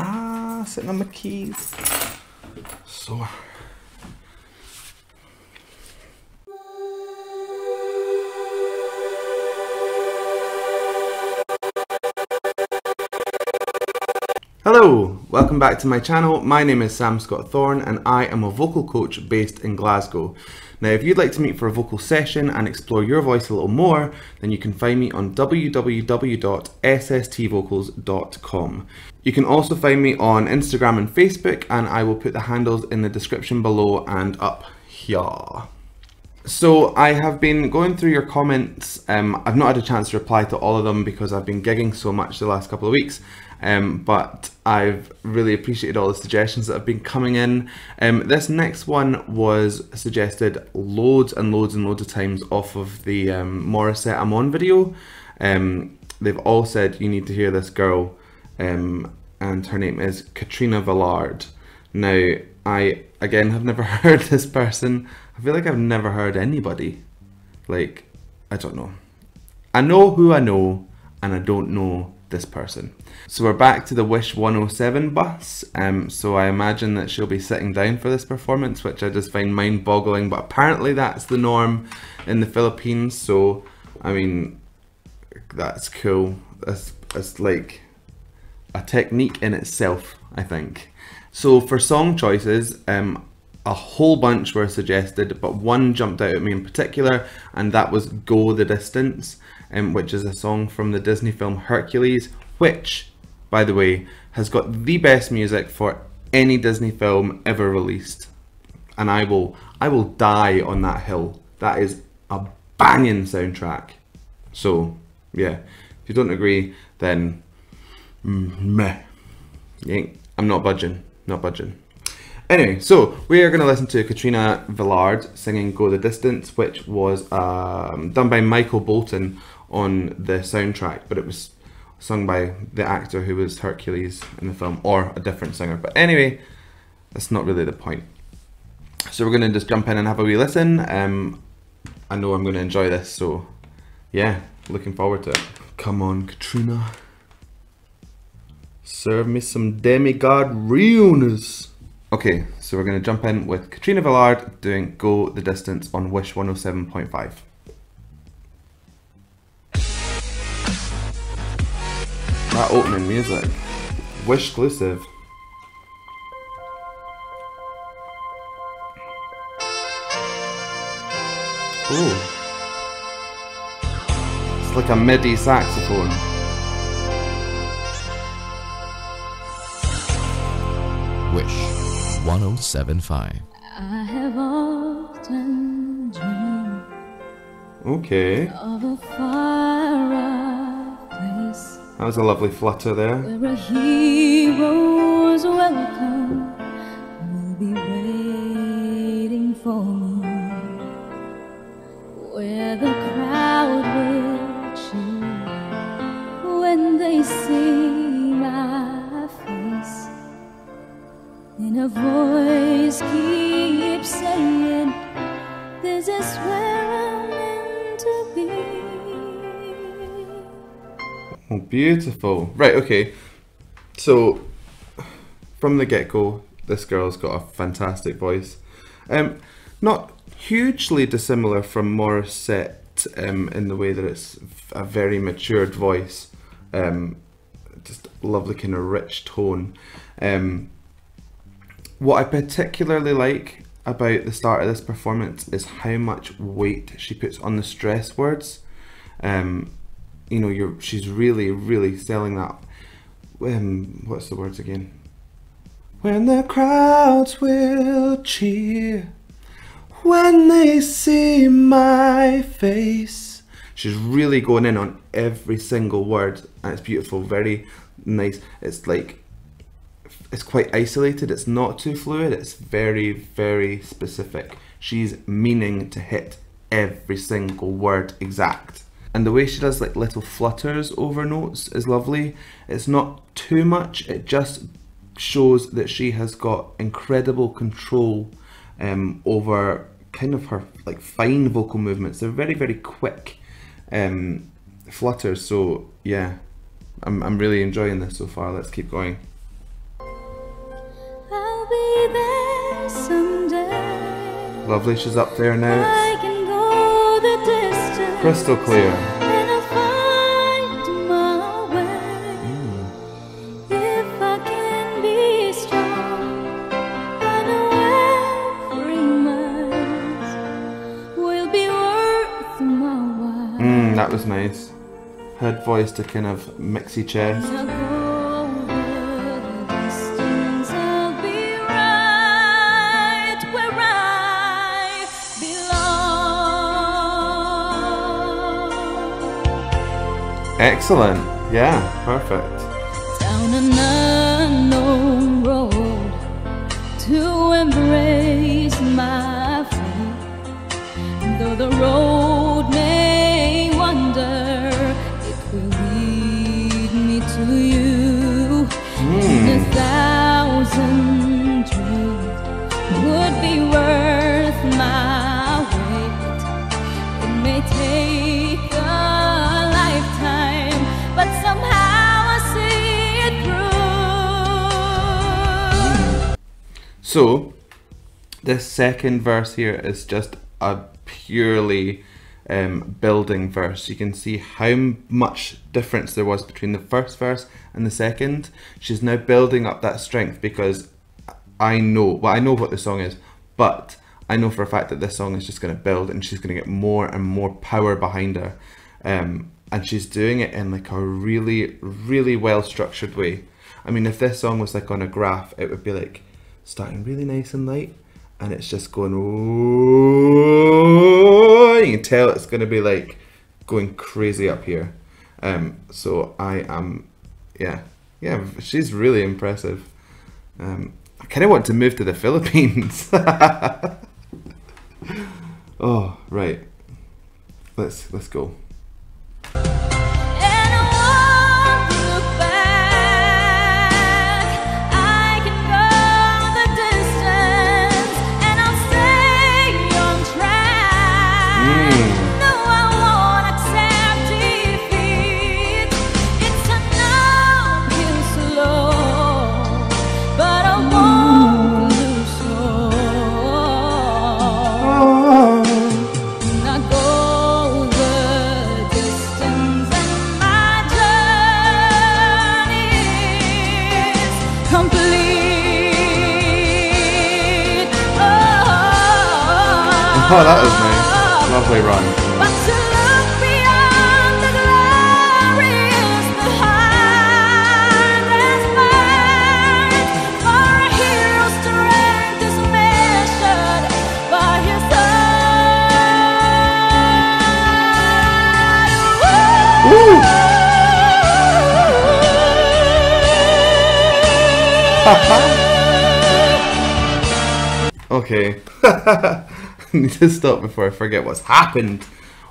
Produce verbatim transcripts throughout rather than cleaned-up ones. Ah, sitting on my keys. So. Hello, welcome back to my channel. My name is Sam Scott Thorne and I am a vocal coach based in Glasgow. Now if you'd like to meet for a vocal session and explore your voice a little more, then you can find me on w w w dot s s t vocals dot com. You can also find me on Instagram and Facebook, and I will put the handles in the description below and up here. So I have been going through your comments. Um, I've not had a chance to reply to all of them because I've been gigging so much the last couple of weeks. Um, but I've really appreciated all the suggestions that have been coming in. Um, this next one was suggested loads and loads and loads of times off of the um, Morissette Amon video. Um, they've all said you need to hear this girl, um, and her name is Katrina Velarde. Now I again have never heard this person. I feel like I've never heard anybody. Like, I don't know. I know who I know and I don't know this person. So we're back to the Wish one oh seven bus, um, so I imagine that she'll be sitting down for this performance, which I just find mind-boggling, but apparently that's the norm in the Philippines, so, I mean, that's cool. That's, that's like a technique in itself, I think. So for song choices, um, a whole bunch were suggested, but one jumped out at me in particular, and that was Go The Distance, um, which is a song from the Disney film Hercules, which, by the way, has got the best music for any Disney film ever released. And I will, I will die on that hill. That is a banging soundtrack. So, yeah, if you don't agree, then meh. I'm not budging, not budging. Anyway, so we are going to listen to Katrina Velarde singing Go The Distance, which was um, done by Michael Bolton on the soundtrack, but it was sung by the actor who was Hercules in the film, or a different singer. But anyway, that's not really the point. So we're going to just jump in and have a wee listen. Um, I know I'm going to enjoy this, so yeah, looking forward to it. Come on, Katrina. Serve me some demigod realness. Okay, so we're going to jump in with Katrina Velarde doing Go The Distance on Wish one oh seven point five. That opening music, Wish exclusive. Ooh. It's like a MIDI saxophone. Wish one oh seven point five. I have often dreamed, okay, of a fireplace. That was a lovely flutter there. Where a hero's welcome will be waiting for me. Where the crowd will cheer when they see my face. And a voice keeps saying, this is where I'm meant to be. Oh, beautiful. Right, okay. So, from the get-go, this girl's got a fantastic voice. Um, not hugely dissimilar from Morissette um, in the way that it's a very matured voice. Um, just a lovely kind of rich tone. Um... What I particularly like about the start of this performance is how much weight she puts on the stress words. Um, you know, you're, she's really, really selling that. Um, what's the words again? When the crowds will cheer, when they see my face. She's really going in on every single word, and it's beautiful, very nice. It's like, it's quite isolated, it's not too fluid, it's very, very specific. She's meaning to hit every single word exact. And the way she does like little flutters over notes is lovely. It's not too much, it just shows that she has got incredible control um, over kind of her like fine vocal movements. They're very, very quick um, flutters, so yeah, I'm, I'm really enjoying this so far. Let's keep going. Lovely, she's up there now. I can go the distance, crystal clear. And I'll find my way. Mm. If I can be strong, I know every mile will be worth my while. Mm, that was nice. Head voice to kind of mixy chest. Excellent, yeah, perfect. Down an unknown road to embrace my faith. Though the road may wander, it will lead me to you. Mm. And a thousand dreams would be worth my weight. It may take a but somehow I see it through. So, this second verse here is just a purely um, building verse. You can see how much difference there was between the first verse and the second. She's now building up that strength because I know, well, I know what the song is, but I know for a fact that this song is just going to build and she's going to get more and more power behind her. Um, And she's doing it in like a really, really well structured way. I mean, if this song was like on a graph, it would be like starting really nice and light, and it's just going. Ooh, you can tell it's going to be like going crazy up here. Um, so I am, yeah, yeah. She's really impressive. Um, I kind of want to move to the Philippines. Oh, right. Let's let's go. Oh, that is nice. Lovely run. But to look beyond the glory is the hardest part. For a hero's strength is measured by his heart. Okay. I need to stop before I forget what's happened.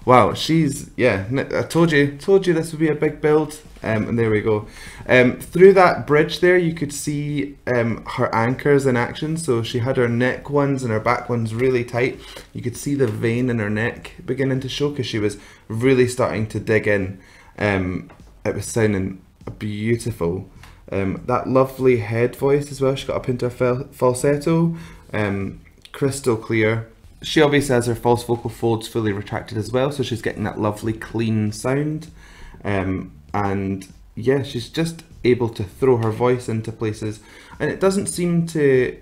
Wow, she's, yeah, I told you, told you this would be a big build. Um, and there we go. Um, through that bridge there, you could see um, her anchors in action. So she had her neck ones and her back ones really tight. You could see the vein in her neck beginning to show because she was really starting to dig in. Um, it was sounding beautiful. Um, that lovely head voice as well. She got up into a falsetto, um, crystal clear. She obviously has her false vocal folds fully retracted as well, so she's getting that lovely clean sound. Um, and yeah, she's just able to throw her voice into places, and it doesn't seem to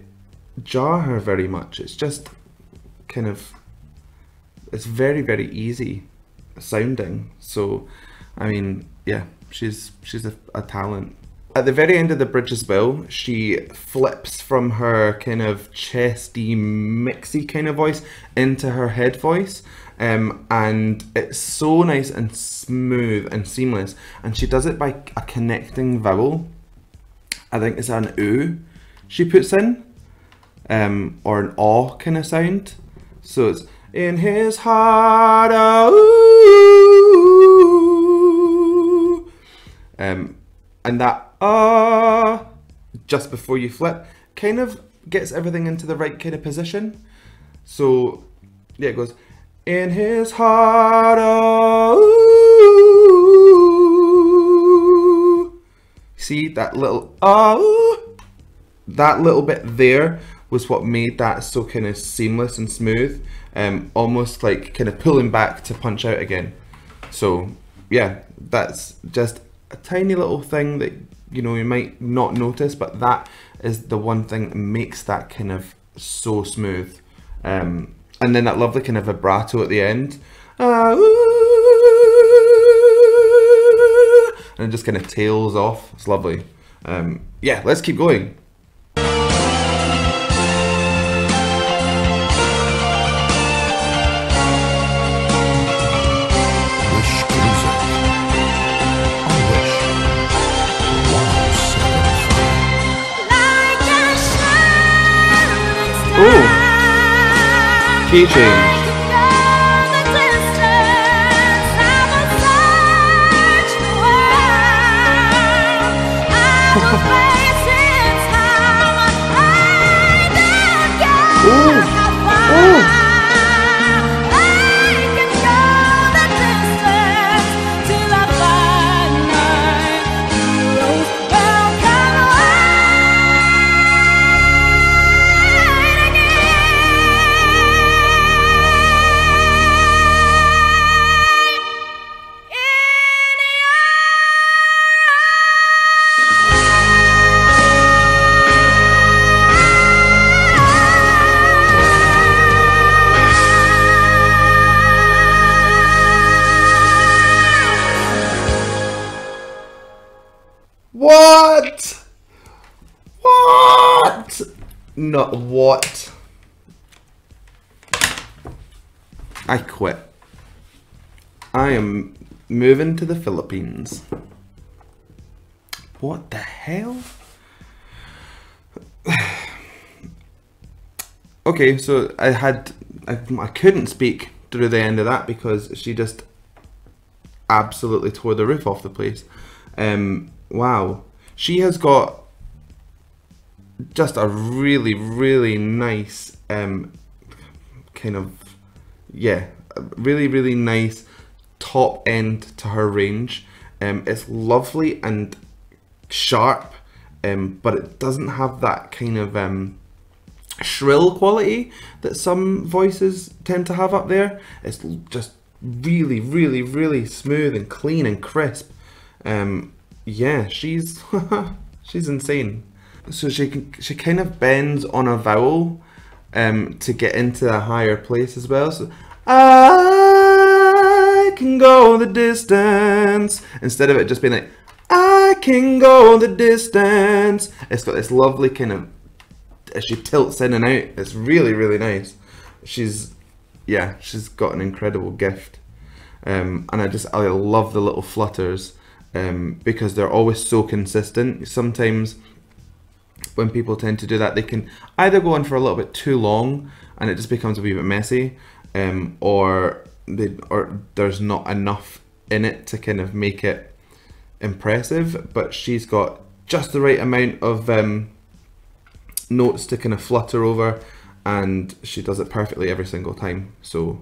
jar her very much. It's just kind of, it's very, very easy sounding. So, I mean, yeah, she's, she's a, a talent. At the very end of the bridge as well, she flips from her kind of chesty, mixy kind of voice into her head voice. Um, and it's so nice and smooth and seamless. And she does it by a connecting vowel. I think it's an oo she puts in, um, or an aw kind of sound. So it's in his heart, a oo. Um, and that ah, just before you flip, kind of gets everything into the right kind of position. So, yeah, it goes, in his heart, oh. See, that little, oh, that little bit there, was what made that so kind of seamless and smooth, um, almost like kind of pulling back to punch out again. So yeah, that's just a tiny little thing that, you know, you might not notice, but that is the one thing that makes that kind of so smooth. Um, and then that lovely kind of vibrato at the end. Uh, and it just kind of tails off. It's lovely. Um, yeah, let's keep going. Key change. What? What? Not what? I quit. I am moving to the Philippines. What the hell? Okay, so I had, I, I couldn't speak through the end of that because she just absolutely tore the roof off the place. Um, wow, she has got just a really, really nice um, kind of, yeah, really, really nice top end to her range. Um, it's lovely and sharp, um, but it doesn't have that kind of um, shrill quality that some voices tend to have up there. It's just really, really, really smooth and clean and crisp. Um, yeah, she's she's insane. So she can, she kind of bends on a vowel um, to get into a higher place as well. So I can go the distance, instead of it just being like I can go the distance. It's got this lovely kind of, as she tilts in and out, it's really, really nice. She's, yeah, she's got an incredible gift, um, and I just I love the little flutters. Um, because they're always so consistent. Sometimes when people tend to do that, they can either go on for a little bit too long and it just becomes a wee bit messy, um, or they, or there's not enough in it to kind of make it impressive. But she's got just the right amount of um, notes to kind of flutter over, and she does it perfectly every single time. So,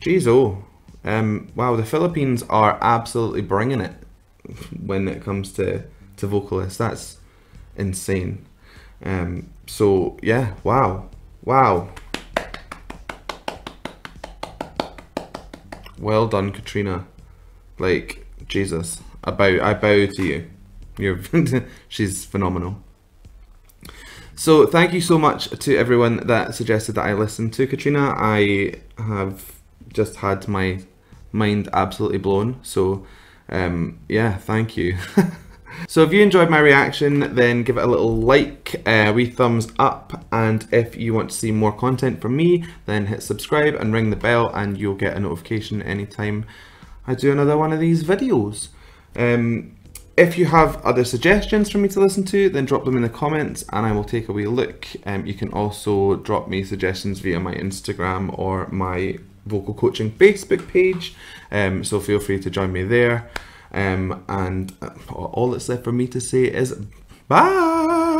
geez, oh, um, wow, the Philippines are absolutely bringing it when it comes to to vocalists. That's insane. Um so yeah, wow, wow, well done, Katrina. Like, Jesus, I bow, I bow to you. You're she's phenomenal. So thank you so much to everyone that suggested that I listen to Katrina. I have just had my mind absolutely blown, so Um, yeah, thank you. So if you enjoyed my reaction, then give it a little like, a wee thumbs up, and if you want to see more content from me, then hit subscribe and ring the bell, and you'll get a notification anytime I do another one of these videos. Um, if you have other suggestions for me to listen to, then drop them in the comments and I will take a wee look. Um, you can also drop me suggestions via my Instagram or my vocal coaching Facebook page, um, so feel free to join me there, um, and all that's left for me to say is bye.